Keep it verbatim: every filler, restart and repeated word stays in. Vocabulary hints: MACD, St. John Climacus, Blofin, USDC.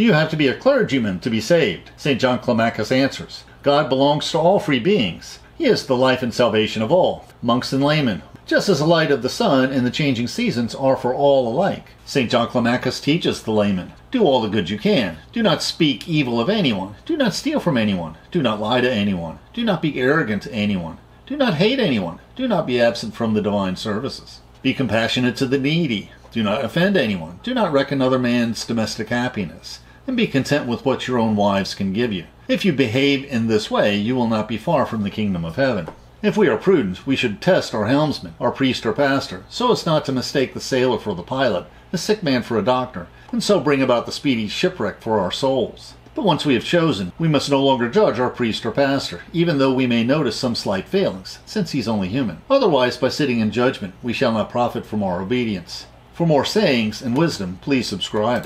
Do you have to be a clergyman to be saved? Saint John Climacus answers, God belongs to all free beings. He is the life and salvation of all, monks and laymen, just as the light of the sun and the changing seasons are for all alike. Saint John Climacus teaches the layman, do all the good you can. Do not speak evil of anyone. Do not steal from anyone. Do not lie to anyone. Do not be arrogant to anyone. Do not hate anyone. Do not be absent from the divine services. Be compassionate to the needy. Do not offend anyone. Do not wreck another man's domestic happiness. And be content with what your own wives can give you. If you behave in this way, you will not be far from the kingdom of heaven. If we are prudent, we should test our helmsman, our priest or pastor, so as not to mistake the sailor for the pilot, the sick man for a doctor, and so bring about the speedy shipwreck for our souls. But once we have chosen, we must no longer judge our priest or pastor, even though we may notice some slight failings, since he's only human. Otherwise, by sitting in judgment, we shall not profit from our obedience. For more sayings and wisdom, please subscribe.